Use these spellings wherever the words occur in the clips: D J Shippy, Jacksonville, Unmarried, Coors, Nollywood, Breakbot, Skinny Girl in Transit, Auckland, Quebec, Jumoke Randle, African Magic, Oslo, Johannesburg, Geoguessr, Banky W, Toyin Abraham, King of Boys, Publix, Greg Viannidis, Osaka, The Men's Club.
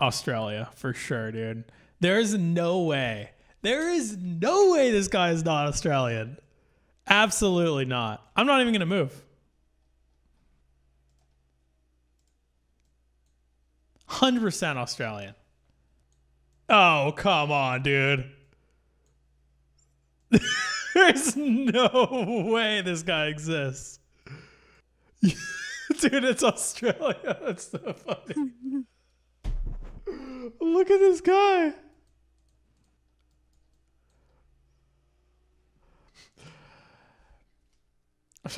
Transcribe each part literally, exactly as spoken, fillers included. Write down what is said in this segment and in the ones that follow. Australia, for sure, dude. There is no way. There is no way this guy is not Australian. Absolutely not. I'm not even going to move. one hundred percent Australian. Oh, come on, dude. There's no way this guy exists. Dude, it's Australia. That's so funny. Look at this guy.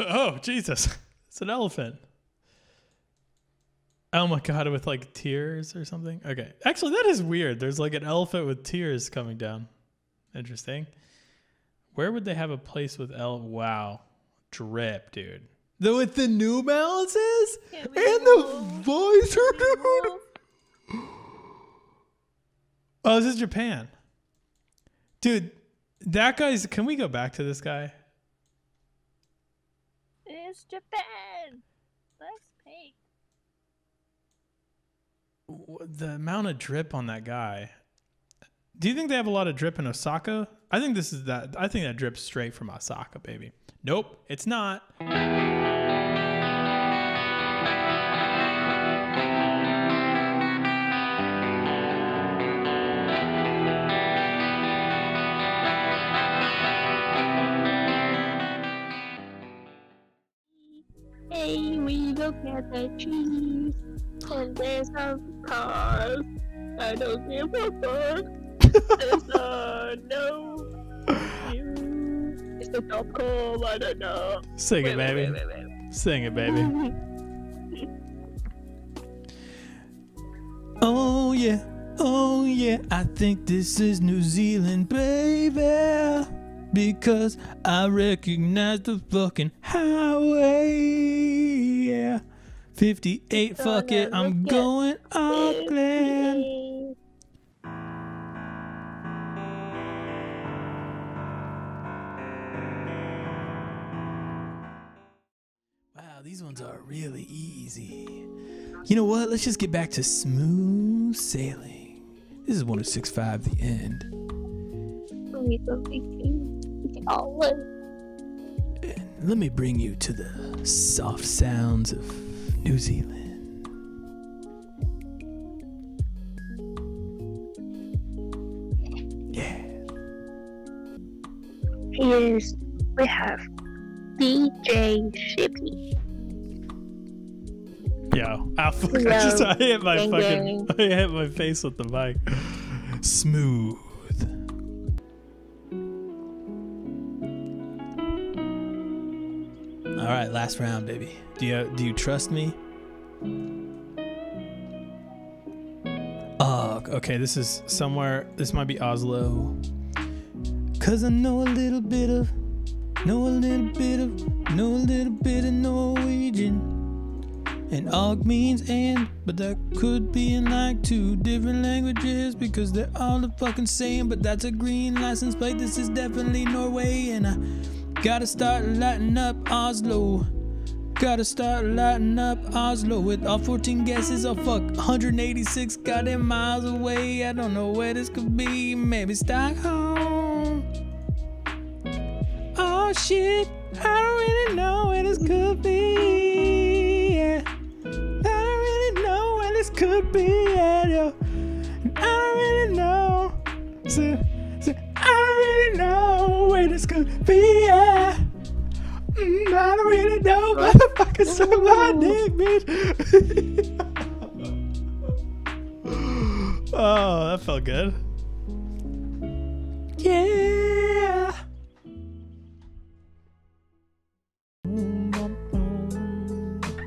Oh, Jesus. It's an elephant. Oh my God, with like tears or something? Okay. Actually, that is weird. There's like an elephant with tears coming down. Interesting. Where would they have a place with L? Wow. Drip, dude. Though with the New Balances and the visor, dude. Oh, this is Japan. Dude, that guy's... Can we go back to this guy? It's Japan. Let's pay. The amount of drip on that guy. Do you think they have a lot of drip in Osaka? I think this is that. I think that drips straight from Osaka, baby. Nope, it's not. Hey, we look at the trees, and there's a car. I don't give a fuck. There's a no. It's a dog call. I don't know. Sing it, wait, baby. Wait, wait, wait, wait. Sing it, baby. Oh yeah, oh yeah. I think this is New Zealand, baby. Because I recognize the fucking highway, yeah. fifty-eight, fuck it, I'm going Auckland. Wow, these ones are really easy. You know what? Let's just get back to smooth sailing. This is one oh six point five, the end. And let me bring you to the soft sounds of New Zealand. Yeah. Here's we have D J Shippy. Yo, I, fuck, I just I hit my fucking I hit my face with the mic. Smooth. All right, last round, baby. Do you do you trust me? Oh, okay. This is somewhere. This might be Oslo. Cause I know a little bit of, know a little bit of, know a little bit of Norwegian, and og means and, but that could be in like two different languages because they're all the fucking same. But that's a green license plate. This is definitely Norway, and I. Gotta start lighting up Oslo. Gotta start lighting up Oslo. With all fourteen guesses, oh fuck, one hundred eighty-six goddamn miles away. I don't know where this could be. Maybe Stockholm. Oh shit, I don't really know where this could be. Yeah. I don't really know where this could be. Yeah, yo. I don't really know. So, so, I don't really know where this could be at. Mm, I don't really know, motherfucker, so my dick, bitch. Oh, that felt good. Yeah.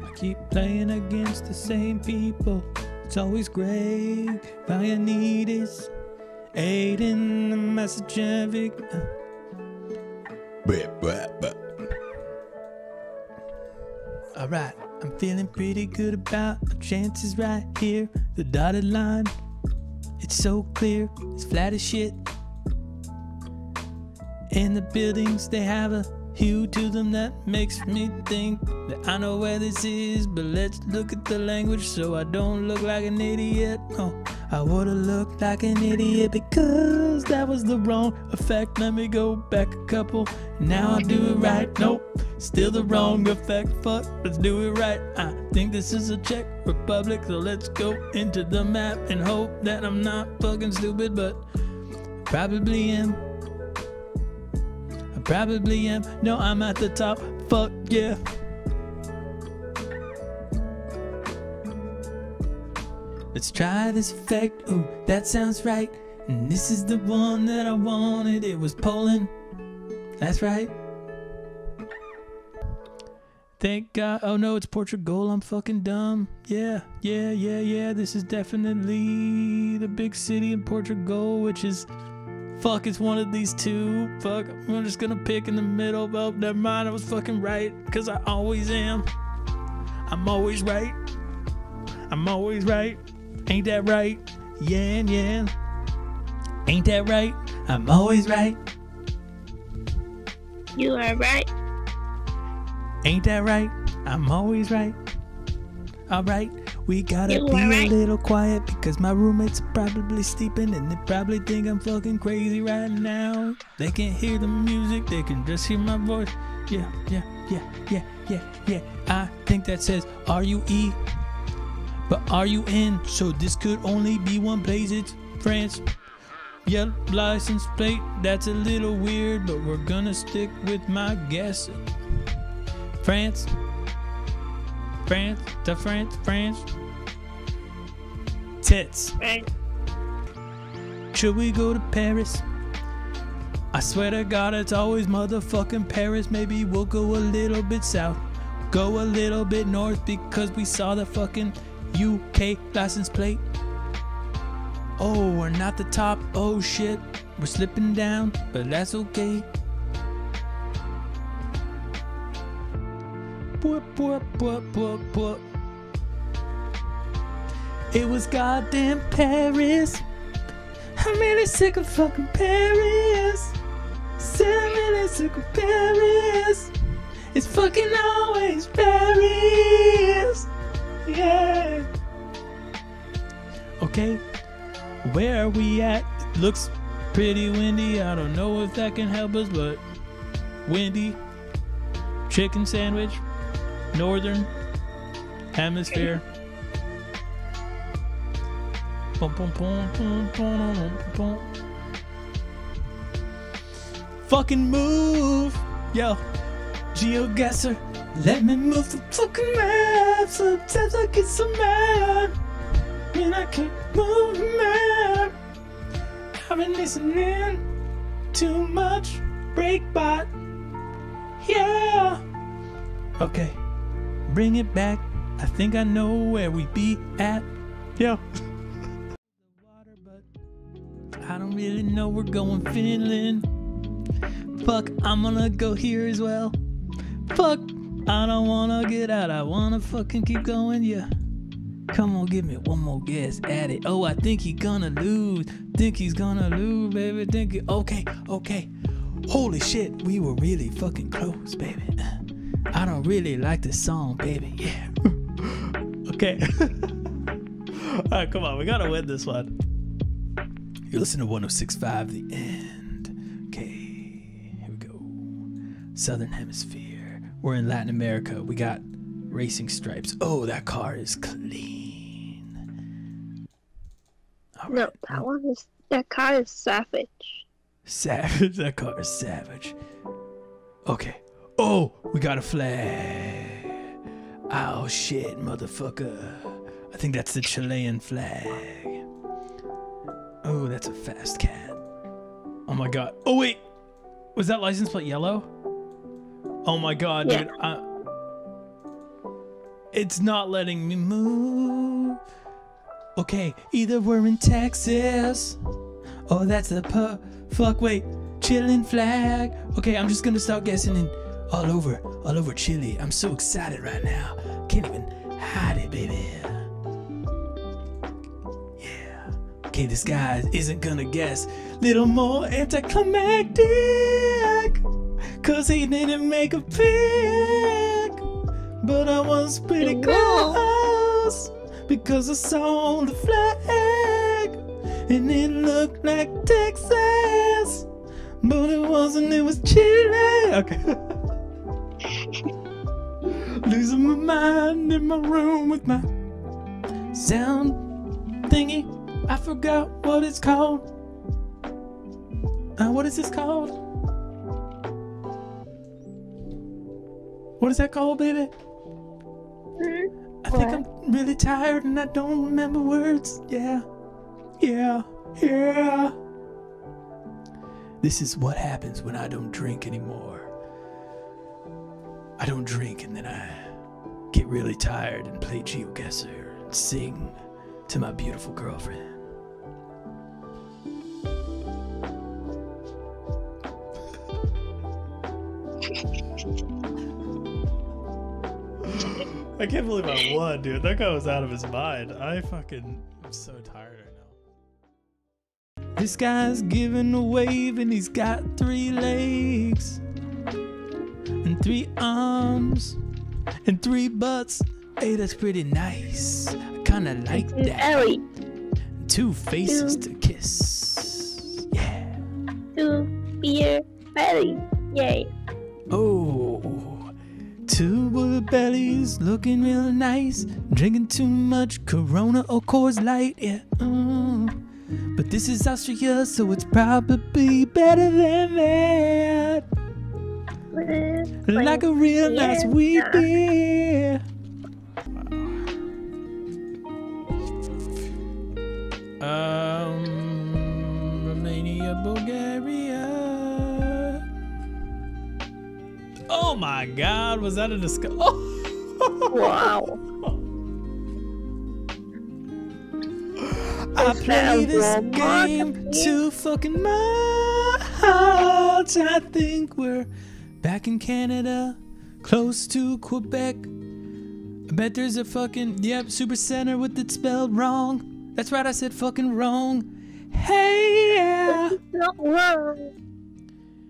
I keep playing against the same people. It's always Greg, Viannidis. Aid in the message of alright, I'm feeling pretty good about my chances right here. The dotted line, it's so clear, it's flat as shit. And the buildings, they have a hue to them that makes me think that I know where this is. But let's look at the language so I don't look like an idiot. No, I would've looked like an idiot because that was the wrong effect. Let me go back a couple, now I'll do it right. Nope, still the wrong effect, fuck, let's do it right. I think this is a Czech Republic, so let's go into the map and hope that I'm not fucking stupid, but probably am. I probably am. No, I'm at the top, fuck yeah. Let's try this effect, ooh, that sounds right. And this is the one that I wanted, it was Poland. That's right. Thank God, oh no, it's Portugal, I'm fucking dumb. Yeah, yeah, yeah, yeah, this is definitely the big city in Portugal, which is, fuck, it's one of these two. Fuck, I'm just gonna pick in the middle, but oh, never mind, I was fucking right, cause I always am. I'm always right. I'm always right. Ain't that right? Yan yan. Ain't that right? I'm always right. You are right. Ain't that right? I'm always right. Alright, we gotta you be right. A little quiet because my roommates are probably sleeping and they probably think I'm fucking crazy right now. They can't hear the music, they can just hear my voice. Yeah, yeah, yeah, yeah, yeah, yeah. I think that says R U E. But are you in? So this could only be one place, it's France. Yellow license plate, that's a little weird, but we're gonna stick with my guess. France, France, the France, France. Tits. Right. Should we go to Paris? I swear to God, it's always motherfucking Paris. Maybe we'll go a little bit south, go a little bit north, because we saw the fucking U K license plate. Oh, we're not the top. Oh shit, we're slipping down, but that's okay. Boop, boop, boop, boop, boop. It was goddamn Paris. I'm really sick of fucking Paris. So I'm really sick of Paris. It's fucking always Paris. Yeah. Okay, where are we at? It looks pretty windy. I don't know if that can help us, but windy, chicken sandwich, northern hemisphere. Fucking move, yo, Geoguessr. Let me move the fucking map. Sometimes I get so mad when I can't move the map. I've been listening too much Breakbot. Yeah. Okay, bring it back. I think I know where we be at. Yeah. I don't really know. We're going Finland. Fuck, I'm gonna go here as well. Fuck, I don't wanna get out, I wanna fucking keep going, yeah. Come on, give me one more guess at it. Oh, I think he's gonna lose. Think he's gonna lose, baby. Think he... Okay, okay. Holy shit, we were really fucking close, baby. I don't really like this song, baby, yeah. Okay. Alright, come on, we gotta win this one. You listen to one oh six point five, The End. Okay, here we go. Southern Hemisphere. We're in Latin America. We got racing stripes. Oh, that car is clean. All right. No, that one is, that car is savage. Savage, that car is savage. Okay. Oh, we got a flag. Oh shit, motherfucker. I think that's the Chilean flag. Oh, that's a fast cat. Oh my God. Oh wait, was that license plate yellow? Oh my God, yeah. Dude, I, it's not letting me move. Okay, either we're in Texas, oh, that's the pu- fuck, wait, Chilean flag. Okay, I'm just gonna start guessing in all over, all over Chile. I'm so excited right now. Can't even hide it, baby. Yeah. Okay, this guy isn't gonna guess. Little more anticlimactic. 'Cause he didn't make a pick, but I was pretty close, because I saw the flag, and it looked like Texas, but it wasn't, it was Chile. Okay. Losing my mind in my room with my sound thingy. I forgot what it's called. Uh, what is this called? What is that called, baby? I think I'm really tired and I don't remember words. Yeah. Yeah. Yeah. This is what happens when I don't drink anymore. I don't drink and then I get really tired and play GeoGuessr and sing to my beautiful girlfriend. I can't believe I won, dude. That guy was out of his mind. I fucking... I'm so tired right now. This guy's giving a wave and he's got three legs and three arms and three butts. Hey, that's pretty nice. I kinda like that. Ellie. Two faces to, to kiss. Yeah. To beer belly. Yay. Oh, two bullet bellies looking real nice, drinking too much Corona or Coors Light, yeah. Mm. But this is Austria, so it's probably better than that. Like a real nice wheat beer. Um, Romania, Bulgaria. Oh my God, was that a discuss? Oh. Wow. I play this game too fucking much. I think we're back in Canada, close to Quebec. I bet there's a fucking, yep, super center with it spelled wrong. That's right, I said fucking wrong. Hey, yeah. It's not wrong.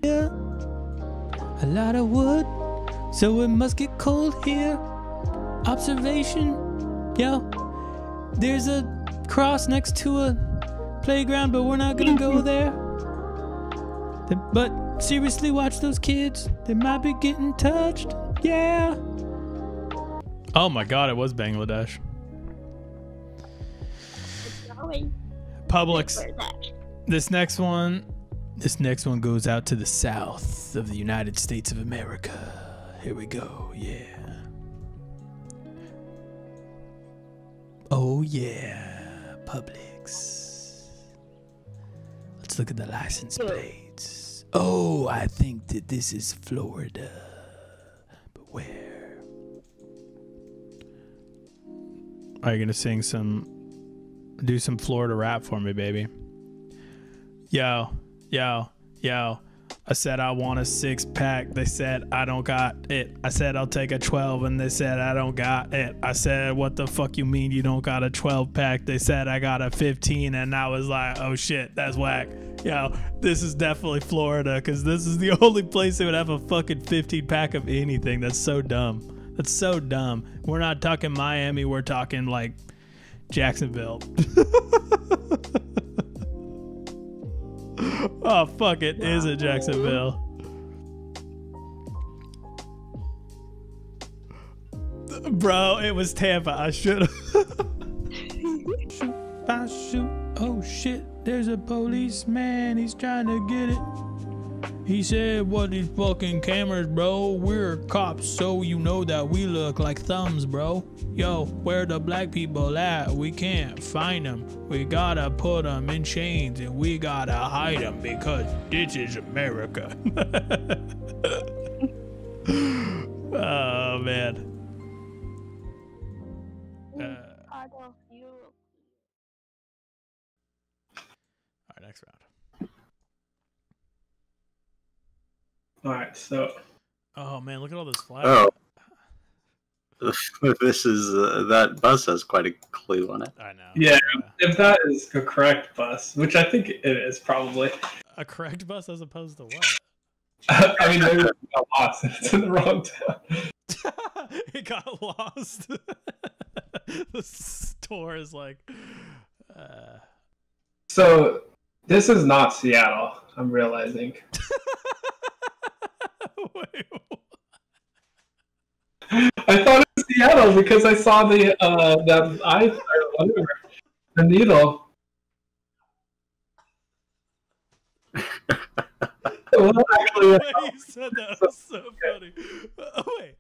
Yeah. A lot of wood, so it must get cold here. Observation, yo, there's a cross next to a playground, but we're not gonna go there. But seriously, watch those kids. They might be getting touched, yeah. Oh my God, it was Bangladesh. Publix, this next one. This next one goes out to the south of the United States of America. Here we go, yeah. Oh yeah, Publix. Let's look at the license plates. Oh, I think that this is Florida. But where? Are you gonna sing some, do some Florida rap for me, baby? Yo. Yo, yo, I said I want a six pack. They said I don't got it. I said I'll take a twelve and they said I don't got it. I said, what the fuck you mean you don't got a twelve pack? They said I got a fifteen and I was like, oh shit, that's whack. Yo, this is definitely Florida because this is the only place they would have a fucking fifteen pack of anything. That's so dumb. That's so dumb. We're not talking Miami. We're talking like Jacksonville. Oh fuck, it is at Jacksonville. Bro, it was Tampa. I should've. Shoot, I shoot. Oh shit, there's a policeman. He's trying to get it. He said, what these fucking cameras, bro? We're cops, so you know that we look like thumbs, bro. Yo, where the black people at? We can't find them. We gotta put them in chains and we gotta hide them because this is America. Oh, man. Uh, All right, next round. All right, so. Oh, man, look at all those flags. Oh. This is uh, that bus has quite a clue on it. I know. Yeah, yeah, if that is a correct bus, which I think it is probably. A correct bus as opposed to what? I mean, maybe it got lost. It's in the wrong town. It got lost. The store is like... Uh... So, this is not Seattle, I'm realizing. Wait, I thought it was Seattle because I saw the uh, that eye, whatever, the needle. Well, actually, the way you said that was so funny. Oh, wait,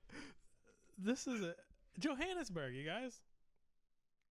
this is it. Johannesburg, you guys.